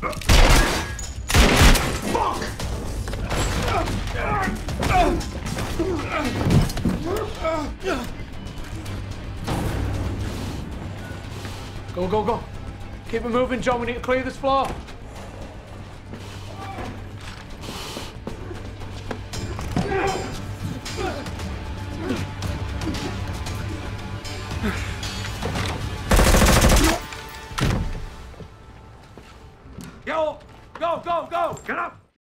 Go, go, go. Keep it moving, John. We need to clear this floor. Go, go, go, go! Get up!